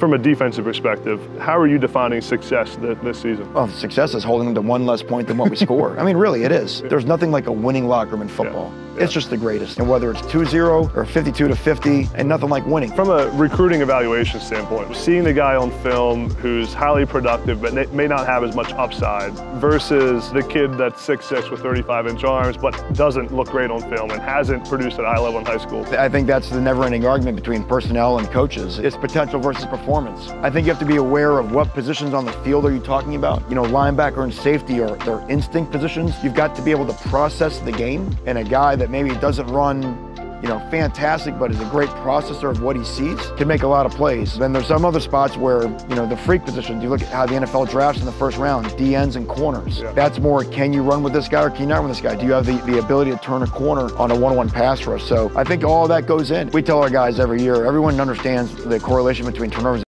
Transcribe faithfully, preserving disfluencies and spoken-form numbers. From a defensive perspective, how are you defining success th this season? Well, success is holding them to one less point than what we score. I mean, really, it is. There's nothing like a winning locker room in football. Yeah. Yeah. It's just the greatest. And whether it's two zero or fifty-two to fifty, and nothing like winning. From a recruiting evaluation standpoint, seeing the guy on film who's highly productive but may not have as much upside versus the kid that's six six with thirty-five inch arms but doesn't look great on film and hasn't produced at a high level in high school. I think that's the never-ending argument between personnel and coaches. It's potential versus performance. Performance. I think you have to be aware of what positions on the field are you talking about. You know, linebacker and safety are their instinct positions. You've got to be able to process the game, and a guy that maybe doesn't run, you know, fantastic, but is a great processor of what he sees, can make a lot of plays. Then there's some other spots where, you know, the freak positions, you look at how the N F L drafts in the first round, D Ns and corners. Yeah. That's more, can you run with this guy or can you not run with this guy? Do you have the, the ability to turn a corner on a one-on-one pass rush? So I think all that goes in. We tell our guys every year, everyone understands the correlation between turnovers